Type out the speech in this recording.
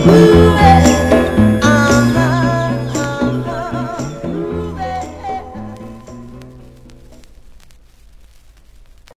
No.